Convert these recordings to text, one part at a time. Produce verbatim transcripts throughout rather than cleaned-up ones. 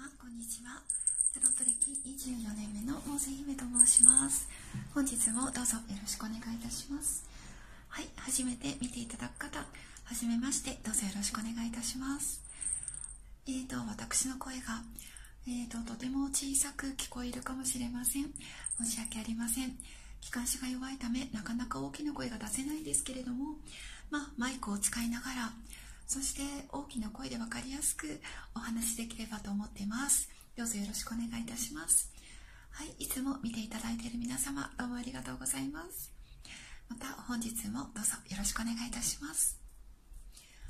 様、こんにちは。タロット歴にじゅうよねんめのモーゼ姫と申します。本日もどうぞよろしくお願いいたします。はい、初めて見ていただく方、はじめまして、どうぞよろしくお願いいたします。えーと、私の声が、えーと、とても小さく聞こえるかもしれません。申し訳ありません。気管支が弱いため、なかなか大きな声が出せないんですけれども、まあ、マイクを使いながら、そして大きな声で分かりやすくお話しできればと思っています。どうぞよろしくお願いいたします。はい、いつも見ていただいている皆様、どうもありがとうございます。また本日もどうぞよろしくお願いいたします。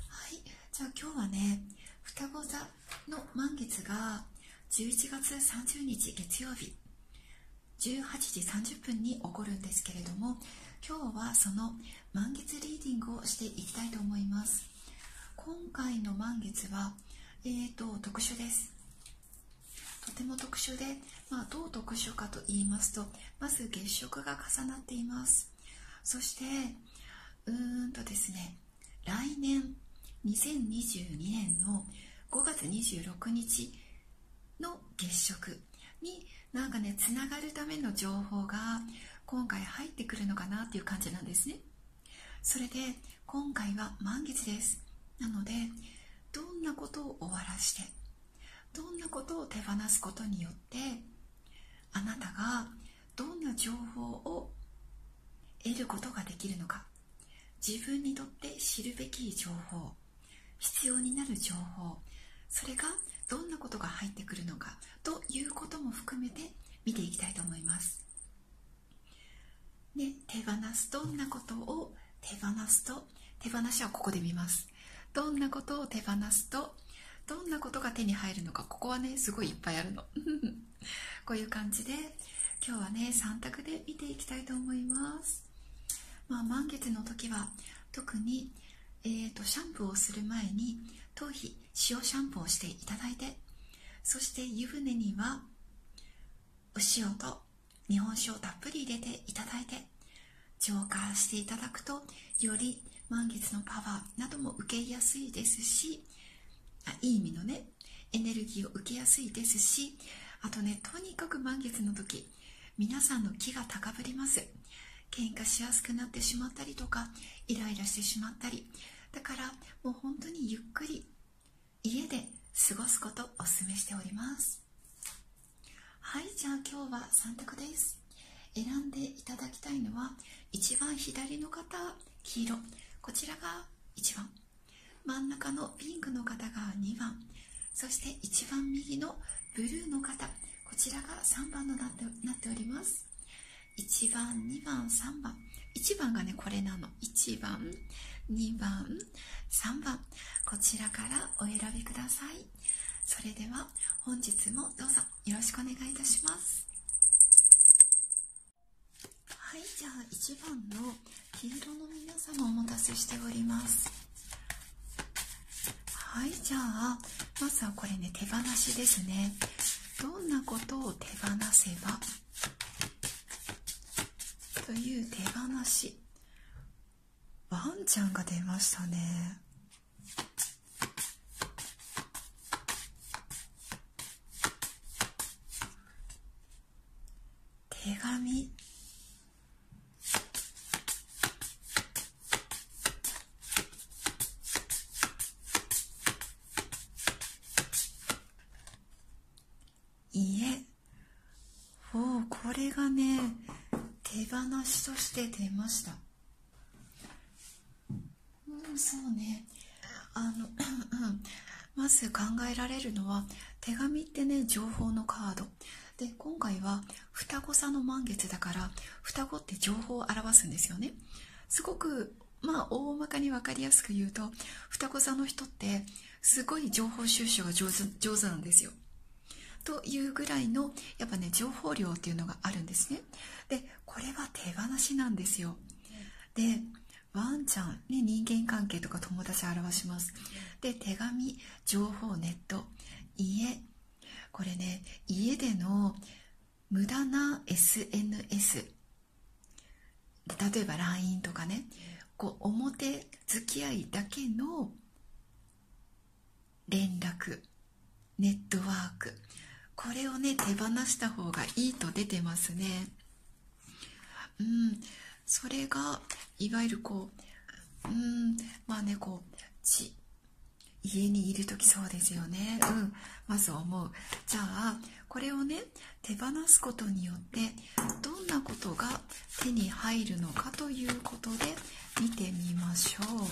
はい、じゃあ今日はね、双子座の満月がじゅういちがつさんじゅうにち月曜日じゅうはちじさんじゅっぷんに起こるんですけれども、今日はその満月リーディングをしていきたいと思います。今回の満月は、えーと、特殊です。とても特殊で、まあ、どう特殊かと言いますと、まず月食が重なっています。そして、うーんとですね、来年にせんにじゅうにねんのごがつにじゅうろくにちの月食になんかね、つながるための情報が今回入ってくるのかなっていう感じなんですね。それで今回は満月です。なので、どんなことを終わらして、どんなことを手放すことによって、あなたがどんな情報を得ることができるのか、自分にとって知るべき情報、必要になる情報、それがどんなことが入ってくるのかということも含めて見ていきたいと思います。で、手放す、どんなことを手放すと、手放しはここで見ます。どんなことを手放すと、どんなことが手に入るのか、ここはね、すごいいっぱいあるの。こういう感じで、今日はね、さんたくで見ていきたいと思います。まあ、満月の時は、特に、えーと、シャンプーをする前に、頭皮、塩シャンプーをしていただいて、そして湯船には、お塩と日本酒をたっぷり入れていただいて、浄化していただくと、より、満月のパワーなども受けやすいですし、あ、いい意味のね、エネルギーを受けやすいですし、あとね、とにかく満月の時、皆さんの気が高ぶります。喧嘩しやすくなってしまったりとか、イライラしてしまったり、だからもう本当にゆっくり家で過ごすことをお勧めしております。はい、じゃあ今日はさんたくです。選んでいただきたいのは、一番左の方、黄色。こちらがいちばん、真ん中のピンクの方がにばん、そして一番右のブルーの方、こちらがさんばんとなって、なっております。いちばん、にばん、さんばん、いちばんがね、これなの。いちばん、にばん、さんばん、こちらからお選びください。それでは本日もどうぞよろしくお願いいたします。はい、じゃあいちばんの黄色の皆様、お待たせしております。はい、じゃあ、まずはこれね、手放しですね。どんなことを手放せばという手放し。ワンちゃんが出ましたね。手紙。これがね、手放しとして出ました。うん、そうね。あのまず考えられるのは、手紙ってね、情報のカード。で、今回は双子座の満月だから、双子って情報を表すんですよね。すごく、まあ、大まかに分かりやすく言うと、双子座の人って、すごい情報収集が上手、上手なんですよ。というぐらいのやっぱね、情報量っていうのがあるんですね。で、これは手放しなんですよ。で、ワンちゃん、ね、人間関係とか友達を表します。で、手紙、情報、ネット、家、これね、家での無駄な エスエヌエス、 例えば ライン とかね、こう表付き合いだけの連絡ネットワーク、これをね手放した方がいいと出てますね。うん、それがいわゆるこう、うん、まあねこうち家にいる時そうですよね。うん、まず思う。じゃあこれをね手放すことによってどんなことが手に入るのかということで見てみましょう。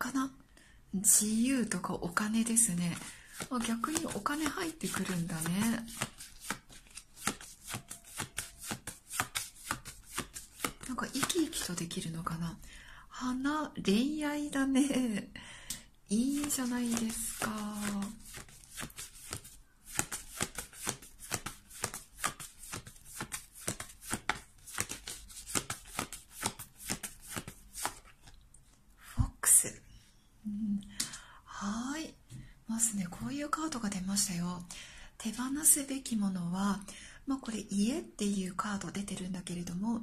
魚、自由とかお金ですね。逆にお金入ってくるんだね。なんか生き生きとできるのかな。花、恋愛だね。いいじゃないですか。手放すべきものは、まあ、これ家っていうカード出てるんだけれども、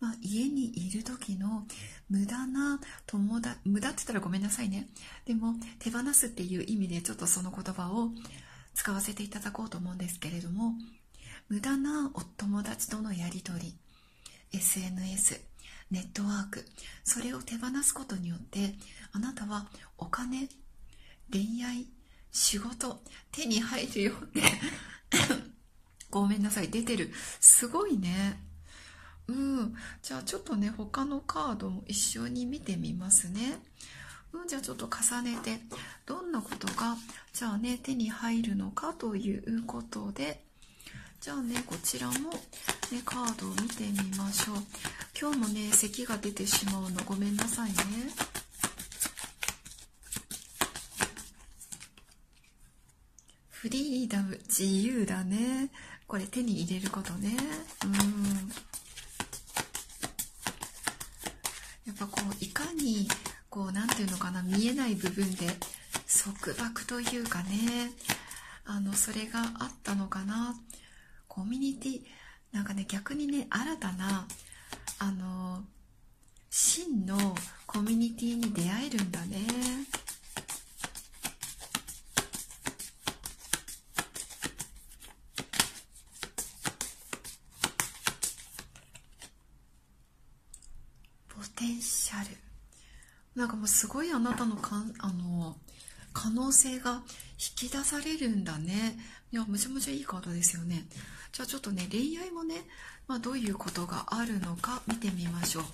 まあ、家にいる時の無駄な友達、無駄って言ったらごめんなさいね。でも手放すっていう意味でちょっとその言葉を使わせていただこうと思うんですけれども、無駄なお友達とのやり取り、 エスエヌエス、 ネットワーク、それを手放すことによってあなたはお金、恋愛、仕事、手に入るよってごめんなさい、出てる。すごいね。うん、じゃあちょっとね他のカードも一緒に見てみますね。うん、じゃあちょっと重ねてどんなことがじゃあね手に入るのかということで、じゃあねこちらも、ね、カードを見てみましょう。今日もね咳が出てしまうのごめんなさいね。フリーダム、自由だね。これ手に入れることね。うん。やっぱこういかにこうなんていうのかな、見えない部分で束縛というかね、あのそれがあったのかな。コミュニティなんかね、逆にね新たなあの真のコミュニティに出会えるんだね。なんかもうすごいあなたのかんあの可能性が引き出されるんだね。いや、むちゃむちゃいいカードですよね。じゃあちょっとね恋愛もね、まあ、どういうことがあるのか見てみましょう。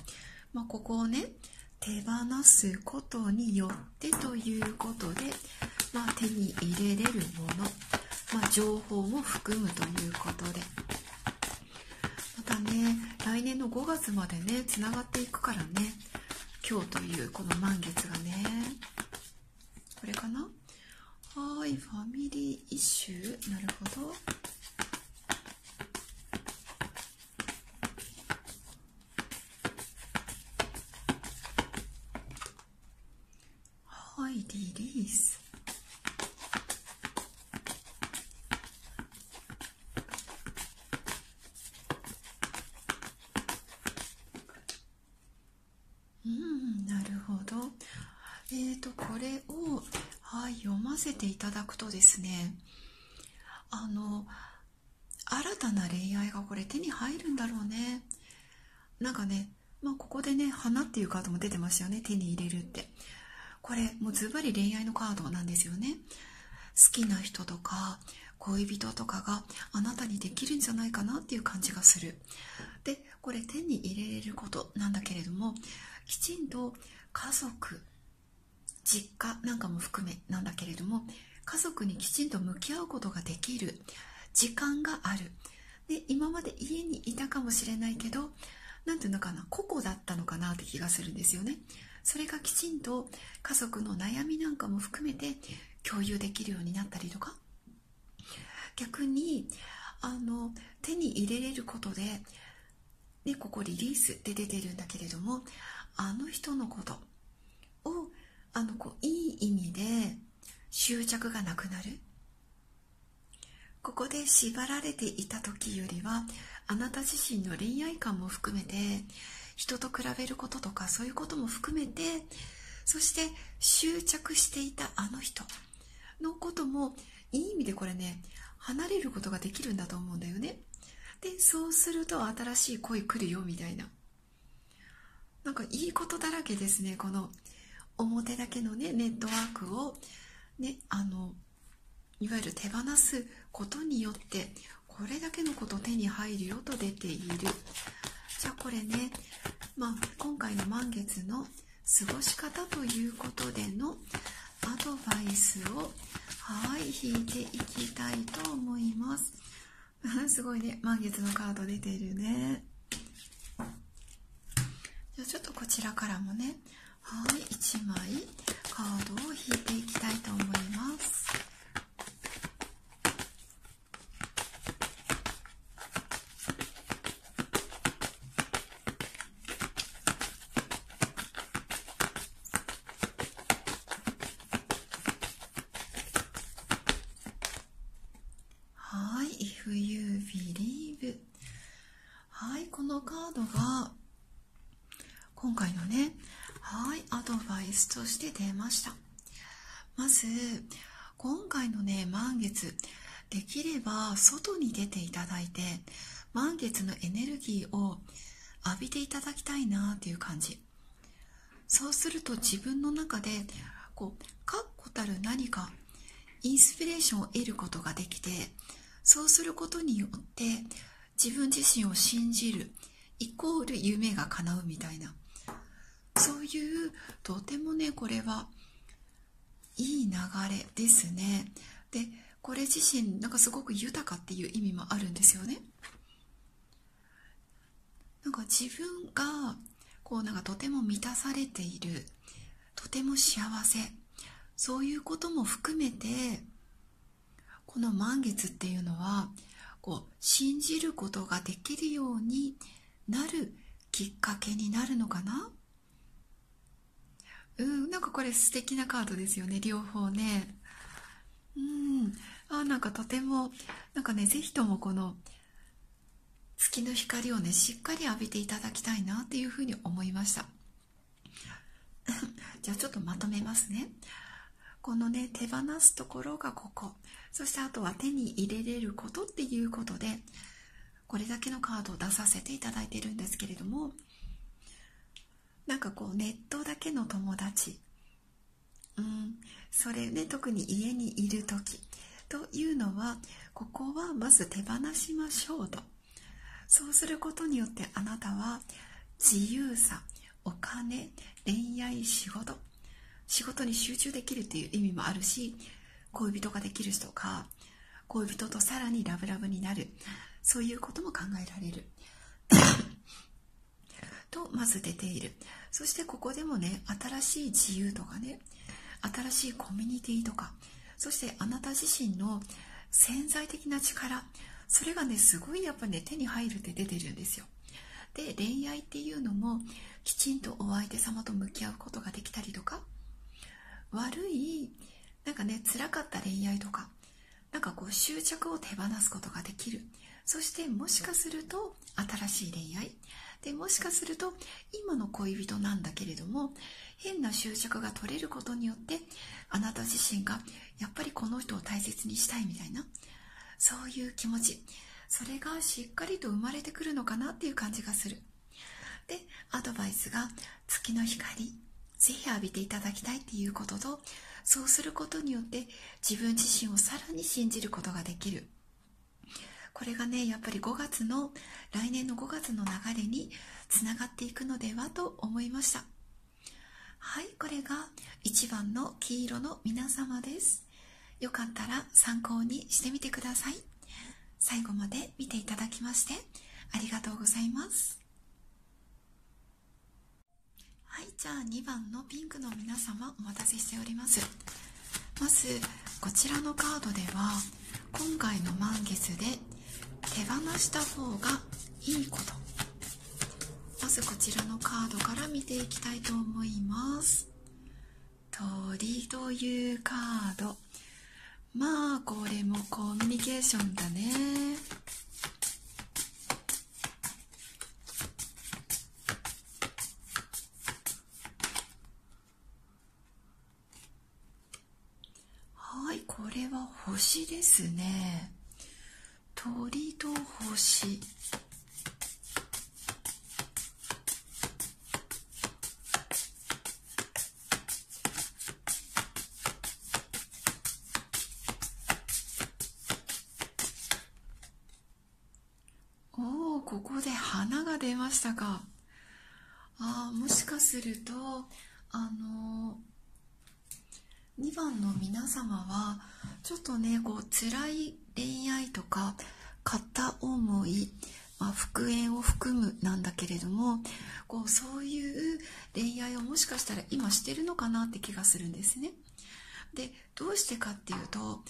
まあ、ここをね手放すことによってということで、まあ、手に入れれるもの、まあ、情報も含むということで、またね来年のごがつまでねつながっていくからね。今日というこの満月がね、これかな。はい、ファミリーイシュー、なるほど。はい、リリース。読ませていただくとですね、あの新たな恋愛がこれ手に入るんだろうね。なんかね、まあ、ここでね花っていうカードも出てましたよね。手に入れるって、これもうズバリ恋愛のカードなんですよね。好きな人とか恋人とかがあなたにできるんじゃないかなっていう感じがする。でこれ手に入れれることなんだけれども、きちんと家族、実家なんかも含めなんだけれども、家族にきちんと向き合うことができる時間がある。で今まで家にいたかもしれないけど、なんていうのかな、個々だったのかなって気がするんですよね。それがきちんと家族の悩みなんかも含めて共有できるようになったりとか、逆にあの手に入れれることで、でここリリースって出てるんだけれども、あの人のことをあのこういい意味で執着がなくなる。ここで縛られていた時よりはあなた自身の恋愛観も含めて、人と比べることとかそういうことも含めてそして執着していたあの人のこともいい意味でこれね、離れることができるんだと思うんだよね。で、そうすると新しい恋来るよみたいな。なんかいいことだらけですね。この表だけのね、ネットワークをね、あのいわゆる手放すことによってこれだけのこと手に入るよと出ている。じゃあこれね、まあ、今回の満月の過ごし方ということでのアドバイスをはい引いていきたいと思います。すごいね、満月のカード出てるね。じゃあちょっとこちらからもね、はいいちまいカードを引いていきたいと思います。そして出ました。まず今回のね満月、できれば外に出ていただいて満月のエネルギーを浴びていただきたいなっていう感じ。そうすると自分の中でこう確固たる何かインスピレーションを得ることができて、そうすることによって自分自身を信じるイコール夢が叶うみたいな、そういうとてもねこれはいい流れですね。でこれ自身なんかすごく豊かっていう意味もあるんですよね。なんか自分がこうなんかとても満たされている、とても幸せ、そういうことも含めてこの満月っていうのはこう信じることができるようになるきっかけになるのかな。うん、なんかこれ素敵なカードですよね、両方ね。うん、あ、なんかとても、なんかね、ぜひともこの月の光をね、しっかり浴びていただきたいなっていうふうに思いました。じゃあちょっとまとめますね。このね、手放すところがここ。そしてあとは手に入れれることっていうことで、これだけのカードを出させていただいてるんですけれども、なんかこうネットだけの友達、うん、それね、特に家にいる時というのはここはまず手放しましょうと。そうすることによってあなたは自由さ、お金、恋愛、仕事仕事に集中できるっていう意味もあるし、恋人ができる人か、恋人とさらにラブラブになる、そういうことも考えられるとまず出ている。そしてここでもね、新しい自由とかね、新しいコミュニティとか、そしてあなた自身の潜在的な力、それがねすごいやっぱね手に入るって出てるんですよ。で恋愛っていうのもきちんとお相手様と向き合うことができたりとか、悪いなんかね辛かった恋愛とか、なんかこう執着を手放すことができる。そしてもしかすると新しい恋愛で、もしかすると今の恋人なんだけれども変な執着が取れることによって、あなた自身がやっぱりこの人を大切にしたいみたいな、そういう気持ち、それがしっかりと生まれてくるのかなっていう感じがする。でアドバイスが月の光ぜひ浴びていただきたいっていうことと、そうすることによって自分自身をさらに信じることができる。これがねやっぱりごがつの、来年のごがつの流れにつながっていくのではと思いました。はい、これがいちばんの黄色の皆様です。よかったら参考にしてみてください。最後まで見ていただきましてありがとうございます。はい、じゃあにばんのピンクの皆様お待たせしております。まずこちらのカードでは今回の満月で手放した方がいいこと、まずこちらのカードから見ていきたいと思います。鳥というカード、まあこれもコミュニケーションだね。れは星ですね。鳥と星。おお、ここで花が出ましたか。あー、もしかするとあのー、にばんの皆様はちょっとね、こう辛い恋愛とか片思い、まあ、復縁を含むなんだけれども、こうそういう恋愛をもしかしたら今してるのかなって気がするんですね。で、どうしてかっていうと、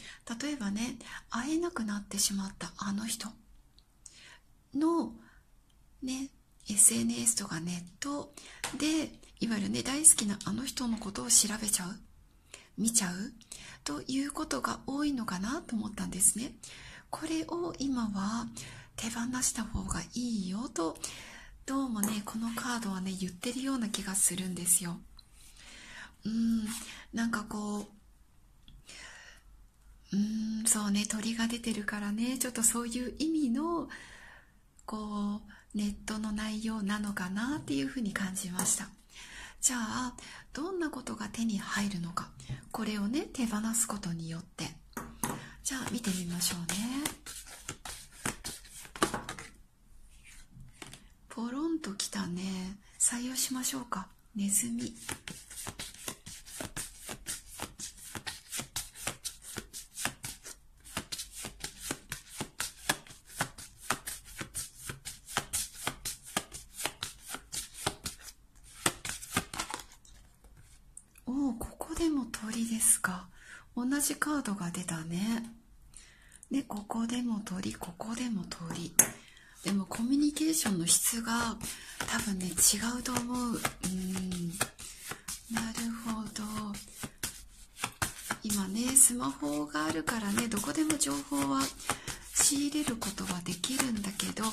例えばね、会えなくなってしまったあの人のね、エスエヌエス とかネットでいわゆるね、大好きなあの人のことを調べちゃう、見ちゃうということが多いのかなと思ったんですね。これを今は手放した方がいいよと、どうもねこのカードはね言ってるような気がするんですよ。うーん、なんかこう、うーん、そうね、鳥が出てるからね、ちょっとそういう意味のこうネットの内容なのかなっていうふうに感じました。じゃあどんなことが手に入るのか、これをね手放すことによって、じゃあ見てみましょうね。ポロンときたね。採用しましょうか。ネズミ。同じカードが出たね。で、ここでも鳥、ここでも鳥。でもコミュニケーションの質が多分ね、違うと思う。うーん。なるほど。今ね、スマホがあるからね、どこでも情報は仕入れることはできるんだけど、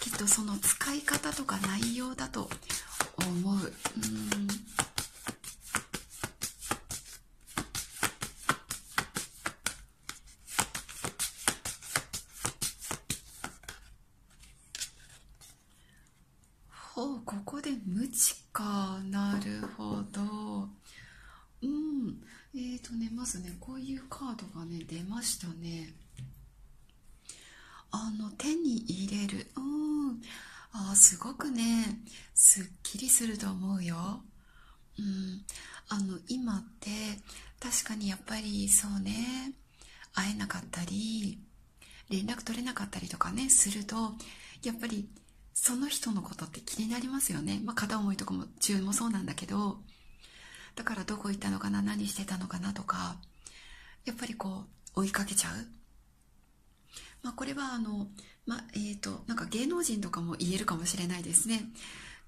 きっとその使い方とか内容だと思う。うーん。ここで無知か。なるほど。うん。えっとね、まずね、こういうカードがね、出ましたね。あの、手に入れる。うん。ああ、すごくね、すっきりすると思うよ。うん。あの、今って、確かにやっぱりそうね、会えなかったり、連絡取れなかったりとかね、すると、やっぱり、その人のことって気になりますよね。まあ、片思いとかも中もそうなんだけど、だからどこ行ったのかな、何してたのかなとか、やっぱりこう追いかけちゃう。まあ、これはあの、まあ、えっと、なんか芸能人とかも言えるかもしれないですね。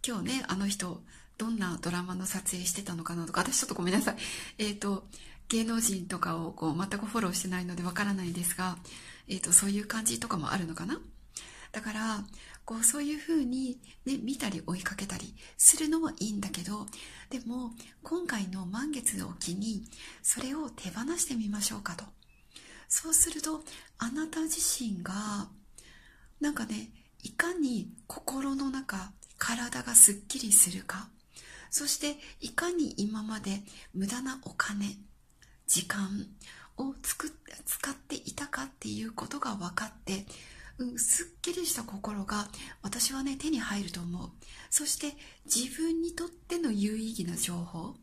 今日ね、あの人どんなドラマの撮影してたのかなとか、私ちょっとごめんなさい。えっと、芸能人とかをこう全くフォローしてないのでわからないんですが、えっと、そういう感じとかもあるのかな。だからこうそういうふうに、ね、見たり追いかけたりするのもいいんだけど、でも今回の満月を機にそれを手放してみましょうかと。そうするとあなた自身がなんかね、いかに心の中、体がすっきりするか、そしていかに今まで無駄なお金、時間をつく使っていたかっていうことが分かって、すっきりした心が私はね手に入ると思う。そして自分にとっての有意義な情報、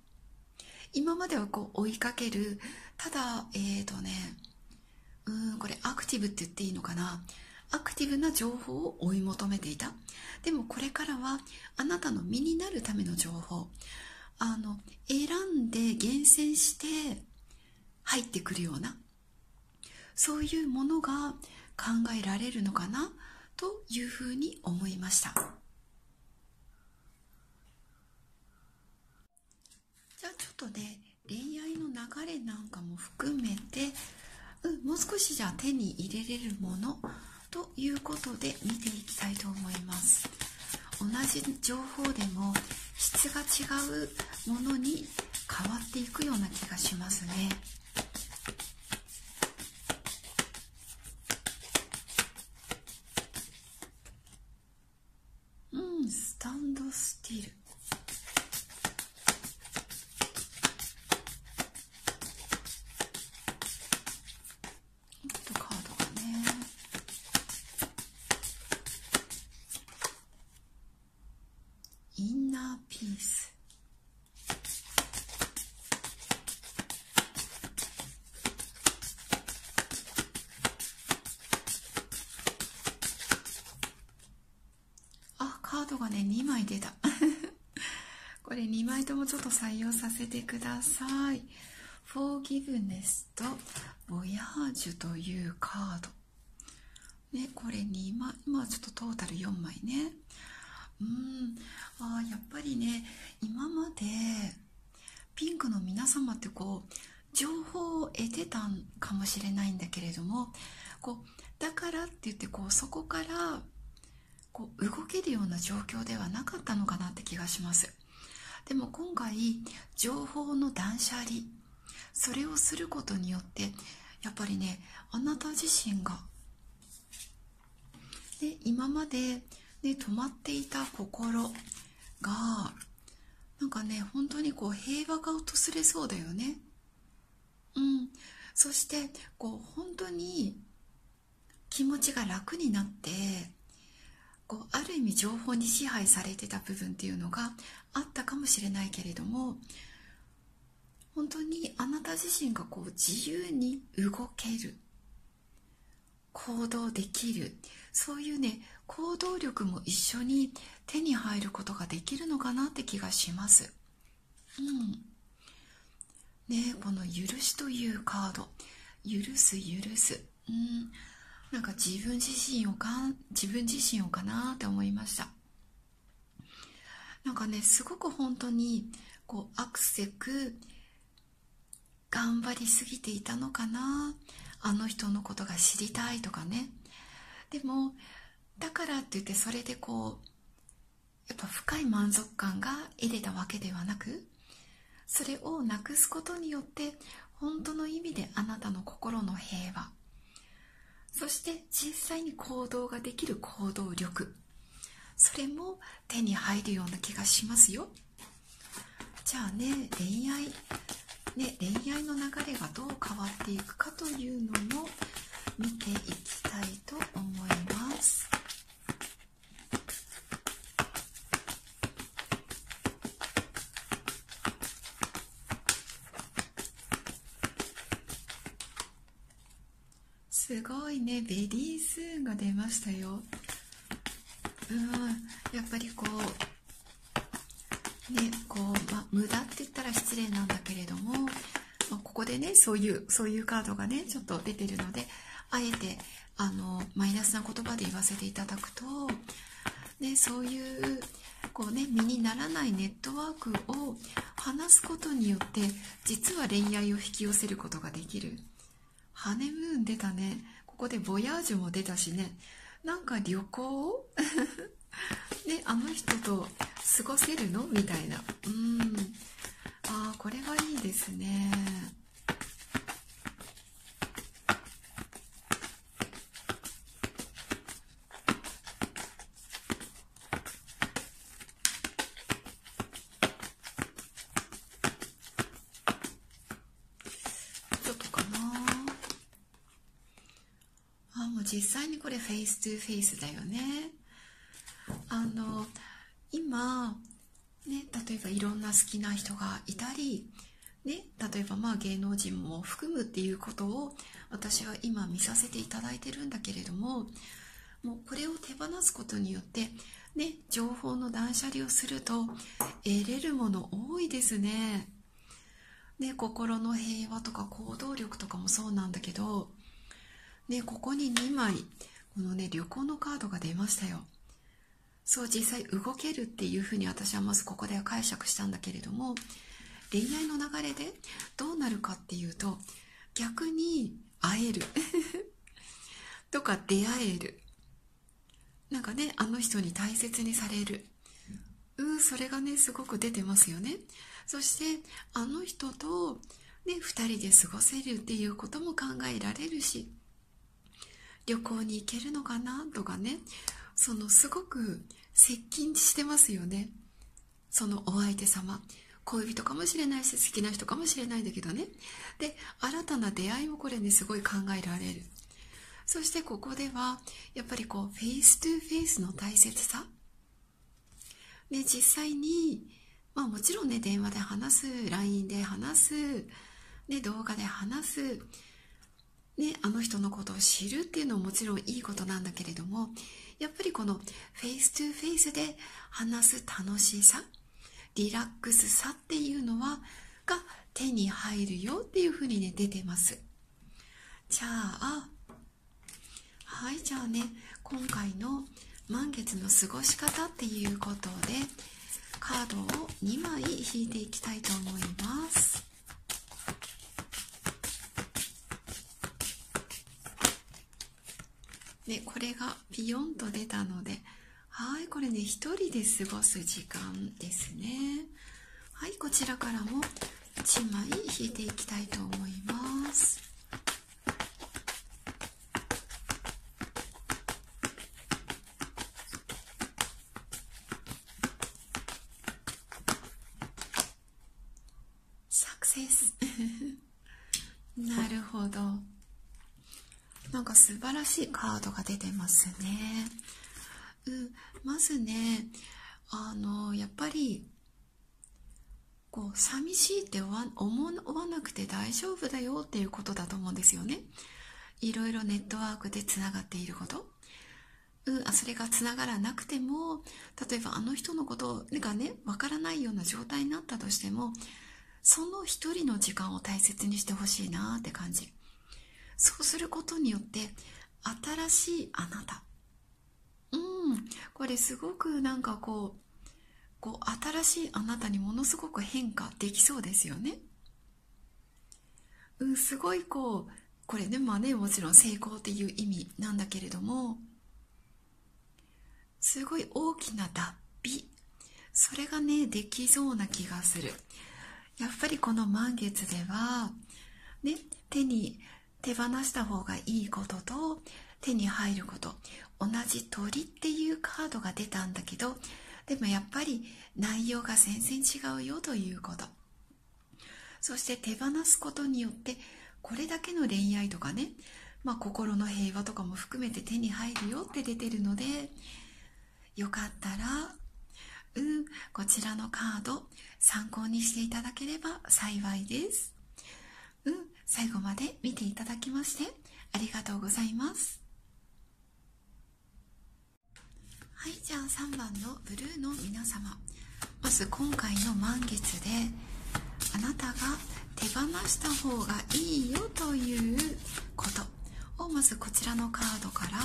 今まではこう追いかける、ただえっとね、うーん、これアクティブって言っていいのかな、アクティブな情報を追い求めていた。でもこれからはあなたの身になるための情報、あの選んで厳選して入ってくるような、そういうものが考えられるのかなというふうに思いました。じゃあちょっとね、恋愛の流れなんかも含めて、うん、もう少しじゃあ手に入れれるものということで見ていきたいと思います。同じ情報でも質が違うものに変わっていくような気がしますね。出た。これにまいともちょっと採用させてください。フォーギブネスとボヤージュというカード。ね、これにまい、まあちょっとトータルよんまいね。うん、あやっぱりね、今までピンクの皆様ってこう情報を得てたんかもしれないんだけれども、こうだからって言ってこうそこからこう動けるような状況ではなかったのかなって気がします。でも今回情報の断捨離、それをすることによってやっぱりね、あなた自身がで今までで止まっていた心がなんかね、本当にこう平和が訪れそうだよね。うん、そしてこう本当に気持ちが楽になって、こうある意味情報に支配されてた部分っていうのがあったかもしれないけれども、本当にあなた自身がこう自由に動ける、行動できる、そういうね行動力も一緒に手に入ることができるのかなって気がします。うん。ね、この許しというカード、許す許す、うん、なんか自分自身をか自分自身をかなって思いました。なんかね、すごく本当にこうアクセク頑張りすぎていたのかな。あの人のことが知りたいとかね。でもだからって言ってそれでこうやっぱ深い満足感が得れたわけではなく、それをなくすことによって本当の意味であなたの心の平和、そして実際に行動ができる行動力、それも手に入るような気がしますよ。じゃあね、恋愛ね、恋愛の流れがどう変わっていくかというのも見ていきたいと思います。すごいね、ベリースーンが出ましたよ。うん、やっぱりこうね、こうまあ、無駄って言ったら失礼なんだけれども、まあ、ここでねそういうそういうカードがねちょっと出てるので、あえてあのマイナスな言葉で言わせていただくと、ね、そういうこうね身にならないネットワークを話すことによって実は恋愛を引き寄せることができる。ハネムーン出たね。ここでボヤージュも出たしね、なんか旅行ね、あの人と過ごせるのみたいな。うん、ああこれはいいですね。ちょっとかなあ。もう実際にこれフェイストゥフェイスだよね。あの今、ね、例えばいろんな好きな人がいたり、ね、例えばまあ芸能人も含むっていうことを私は今見させていただいてるんだけれども、もうこれを手放すことによって、ね、情報の断捨離をすると得れるもの多いですね。ね、心の平和とか行動力とかもそうなんだけど、ね、ここににまいこの、ね、旅行のカードが出ましたよ。そう、実際動けるっていうふうに私はまずここでは解釈したんだけれども、恋愛の流れでどうなるかっていうと、逆に会えるとか出会える、なんかねあの人に大切にされる、うん、それがねすごく出てますよね。そしてあの人と、ね、ふたりで過ごせるっていうことも考えられるし、旅行に行けるのかなとかね、そのすごく接近してますよね。そのお相手様、恋人かもしれないし好きな人かもしれないんだけどね。で新たな出会いもこれねすごい考えられる。そしてここではやっぱりこうフェイストゥフェイスの大切さ、ね、実際に、まあ、もちろんね電話で話す、 ライン で話す、ね、動画で話す、ね、あの人のことを知るっていうのももちろんいいことなんだけれども、やっぱりこのフェイストゥフェイスで話す楽しさ、リラックスさっていうのはが手に入るよっていうふうにね出てます。じゃあはい、じゃあね今回の満月の過ごし方っていうことでカードをにまい引いていきたいと思います。ね、これがピヨンと出たので、はい、これね一人で過ごす時間ですね。はい、こちらからもいちまい引いていきたいと思います。サクセスなるほど、なんか素晴らしいカードが出てますね。うん、まずね、あのやっぱりこう寂しいって思わなくて大丈夫だよっていうことだと思うんですよね。いろいろネットワークでつながっていること、うん、あそれがつながらなくても、例えばあの人のことがねわからないような状態になったとしても、その一人の時間を大切にしてほしいなって感じ。そうすることによって新しいあなた、うん、これすごくなんかこう、こう新しいあなたにものすごく変化できそうですよね。うん、すごいこうこれねまあねもちろん成功っていう意味なんだけれども、すごい大きな脱皮、それがねできそうな気がする。やっぱりこの満月ではね手に手放した方がいいことと手に入ること、同じ鳥っていうカードが出たんだけど、でもやっぱり内容が全然違うよということ、そして手放すことによってこれだけの恋愛とかね、まあ、心の平和とかも含めて手に入るよって出てるので、よかったら、うん、こちらのカード参考にしていただければ幸いです。うん、最後まで見ていただきましてありがとうございます。はい、じゃあさんばんのブルーの皆様、まず今回の満月であなたが手放した方がいいよということを、まずこちらのカードから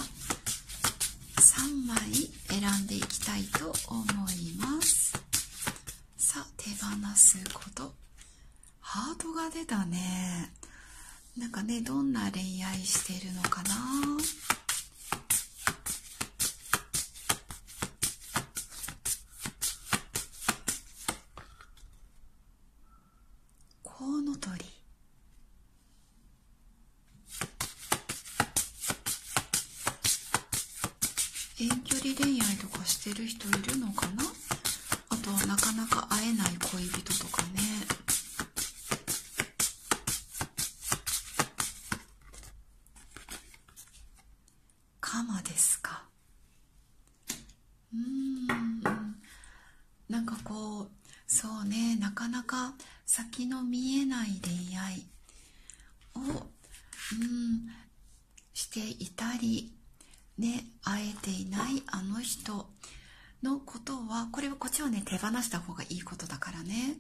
さんまい選んでいきたいと思います。さあ、手放すこと、ハートが出たね。なんかね、どんな恋愛してるのかな。コウノトリ。遠距離恋愛とかしてる人いるのかな。あとはなかなか会えない恋人とかね。先の見えない恋愛を、うん、していたり、ね、会えていないあの人のことは、これはこっちはね手放した方がいいことだからね、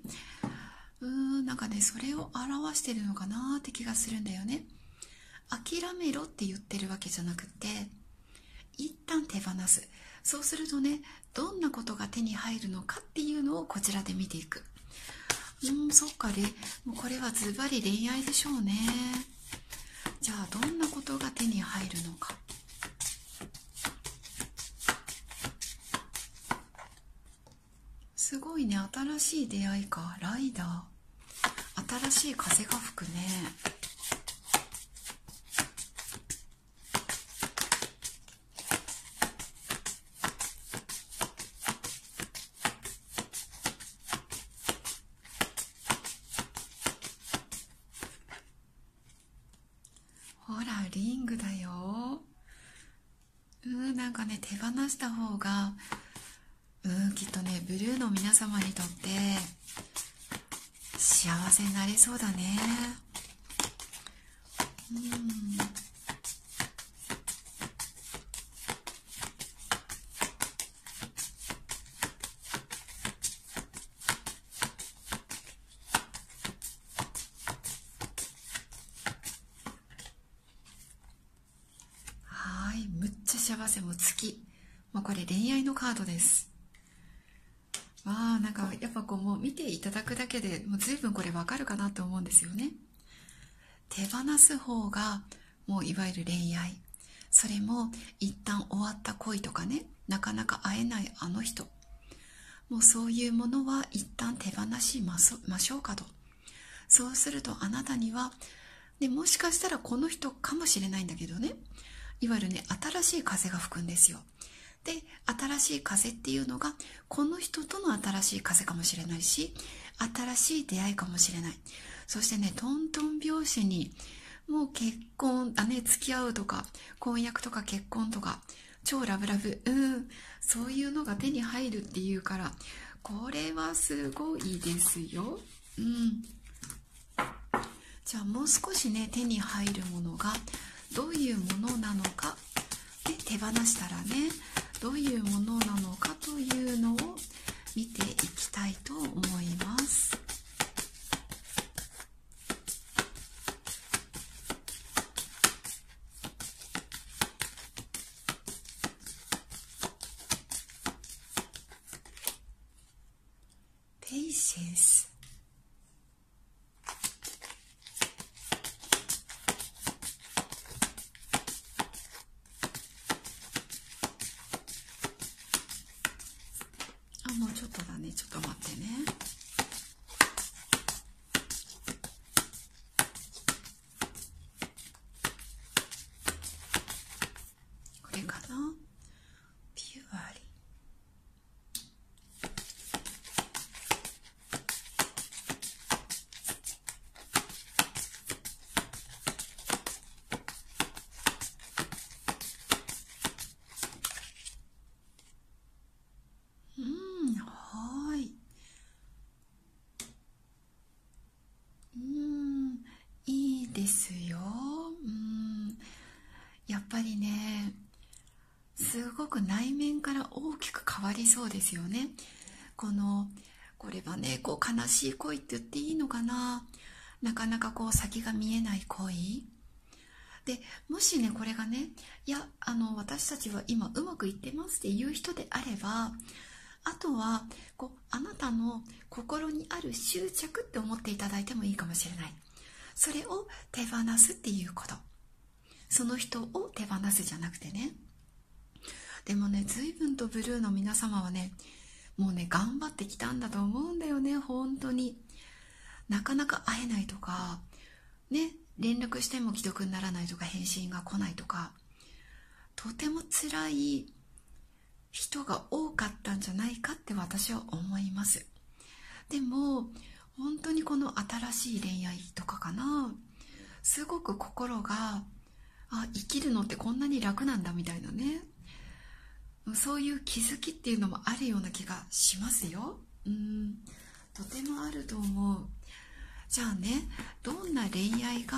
うーん、なんかねそれを表してるのかなって気がするんだよね。諦めろって言ってるわけじゃなくて、一旦手放す。そうするとね、どんなことが手に入るのかっていうのをこちらで見ていく。うん、そっかね。もうこれはズバリ恋愛でしょうね。じゃあどんなことが手に入るのか。すごいね、新しい出会いか。ライダー、新しい風が吹くね。手放した方が、うん、きっとねブルーの皆様にとって幸せになれそうだね。うん、幸せも月、まあ、これ恋愛のカードです。わあ、なんかやっぱこうもう見ていただくだけでもう随分これわかるかなと思うんですよね。手放す方がもういわゆる恋愛、それも一旦終わった恋とかね、なかなか会えないあの人、もうそういうものは一旦手放しましょうかと。そうするとあなたには、ね、もしかしたらこの人かもしれないんだけどね、いわゆるね、新しい風が吹くんですよ。で、新しい風っていうのがこの人との新しい風かもしれないし、新しい出会いかもしれない。そしてね、トントン拍子にもう結婚あね、付き合うとか婚約とか結婚とか超ラブラブ、うんそういうのが手に入るっていうから、これはすごいですよ。うん。じゃあもう少しね、手に入るものがどういうものなのか、で手放したらね、どういうものなのかというのを見ていきたいと思います。ですよ。うん、やっぱりね、すごく内面から大きく変わりそうですよね。このこれはね、こう悲しい恋って言っていいのかな、なかなかこう先が見えない恋で、もしねこれがね、いやあの私たちは今うまくいってますっていう人であれば、あとはこうあなたの心にある執着って思っていただいてもいいかもしれない。それを手放すっていうこと、その人を手放すじゃなくてね。でもね、随分とブルーの皆様はね、もうね頑張ってきたんだと思うんだよね。本当になかなか会えないとかね、連絡しても既読にならないとか、返信が来ないとか、とても辛い人が多かったんじゃないかって私は思います。でも本当にこの新しい恋愛とかかな、すごく心が、あ、生きるのってこんなに楽なんだみたいなね、そういう気づきっていうのもあるような気がしますよ。うん、とてもあると思う。じゃあね、どんな恋愛が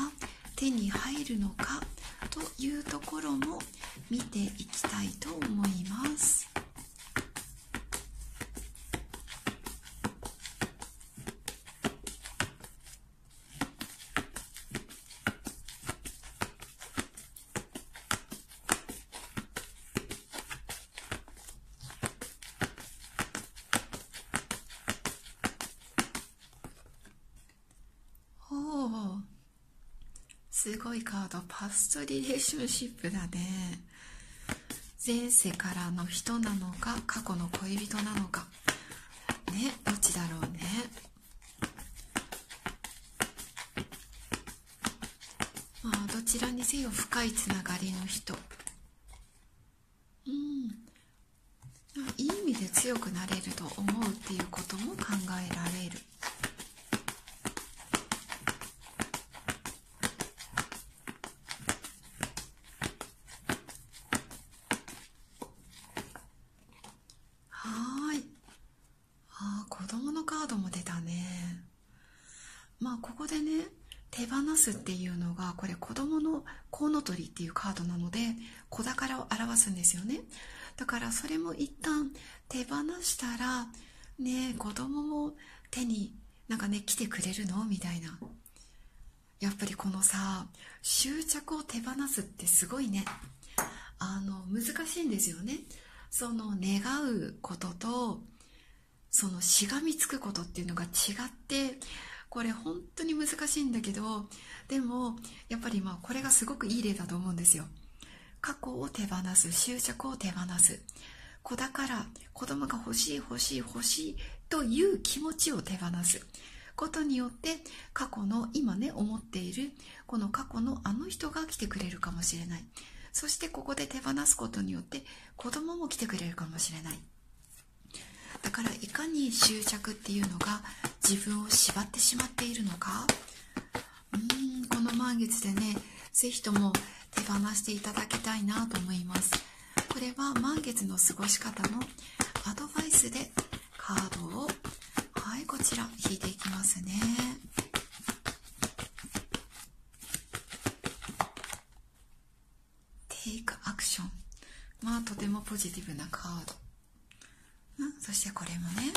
手に入るのかというところも見ていきたいと思います。すごいカード、パストリレーションシップだね。前世からの人なのか、過去の恋人なのかね、どっちだろうね。まあどちらにせよ深いつながりの人、うん、いい意味で強くなれると思うっていうことも考えられる。っていうのが、これ子供のコウノトリっていうカードなので、子宝を表すんですよね。だからそれも一旦手放したらね、子供も手になんかね、来てくれるのみたいな。やっぱりこのさ、執着を手放すってすごいね。あの難しいんですよね。その願うこととそのしがみつくことっていうのが違って、これ本当に難しいんだけど、でもやっぱりまあこれがすごくいい例だと思うんですよ。過去を手放す、執着を手放す、子だから子供が欲しい欲しい欲しいという気持ちを手放すことによって、過去の今ね思っているこの過去のあの人が来てくれるかもしれない。そしてここで手放すことによって子供も来てくれるかもしれない。だからいかに執着っていうのが自分を縛ってしまっているのか、うーんこの満月でねぜひとも手放していただきたいなと思います。これは満月の過ごし方のアドバイスでカードをはいこちら引いていきますね。テイクアクション、まあとてもポジティブなカード、うん、そしてこれもね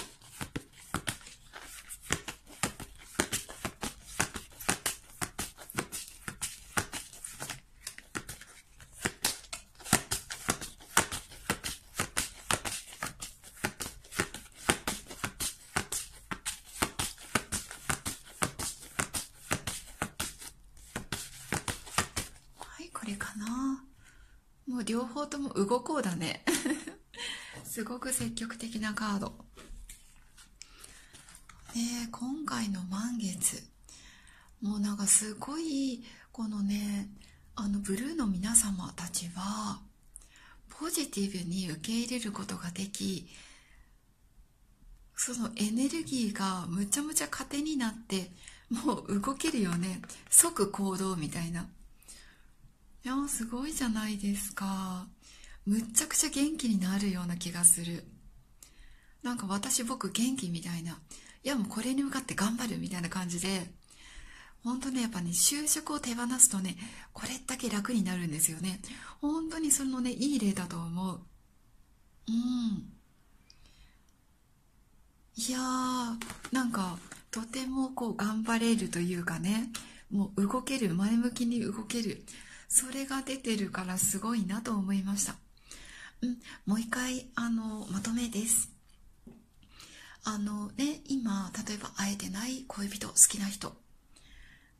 両方とも動こうだねすごく積極的なカード、ね、今回の満月もうなんかすごいこのねあのブルーの皆様たちはポジティブに受け入れることができ、そのエネルギーがむちゃむちゃ糧になってもう動けるよね、即行動みたいな。いやすごいじゃないですか。むっちゃくちゃ元気になるような気がする。なんか私僕元気みたいな、いやもうこれに向かって頑張るみたいな感じで、本当ねやっぱね就職を手放すとねこれだけ楽になるんですよね。本当にそのねいい例だと思う。うんいやーなんかとてもこう頑張れるというかね、もう動ける、前向きに動ける、それが出てるからすごいなと思いました。うん、もう一回あのまとめです。あのね今例えば会えてない恋人、好きな人、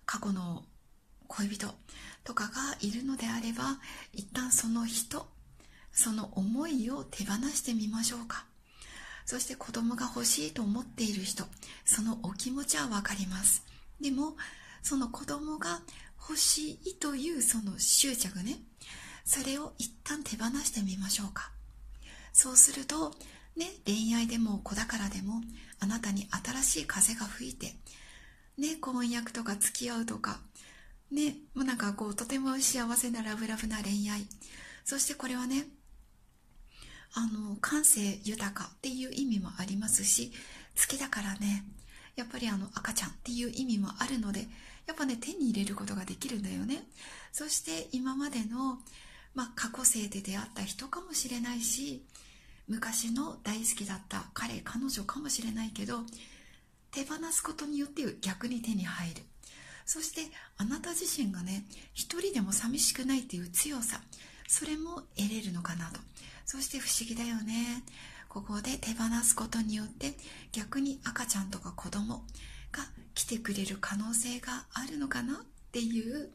過去の恋人とかがいるのであれば、一旦その人、その思いを手放してみましょうか。そして子供が欲しいと思っている人、そのお気持ちはわかります。でもその子供が欲しいというその執着ね、それを一旦手放してみましょうか。そうすると、ね、恋愛でも子宝でもあなたに新しい風が吹いて、ね、婚約とか付き合うとか、ね、もうなんかこうとても幸せなラブラブな恋愛、そしてこれはねあの感性豊かっていう意味もありますし、月だからねやっぱりあの赤ちゃんっていう意味もあるので、やっぱね手に入れることができるんだよね。そして今までの、まあ、過去生で出会った人かもしれないし、昔の大好きだった彼彼女かもしれないけど、手放すことによって逆に手に入る。そしてあなた自身がね一人でも寂しくないっていう強さ、それも得れるのかなと。そして不思議だよね、ここで手放すことによって逆に赤ちゃんとか子供が来てくれる可能性があるのかなっていう、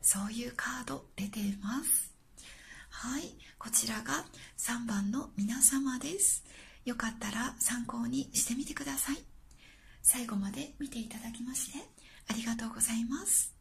そういうカード出ています。はい、こちらがさんばんの皆様です。よかったら参考にしてみてください。最後まで見ていただきましてありがとうございます。